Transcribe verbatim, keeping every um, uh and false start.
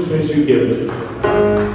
As you give it.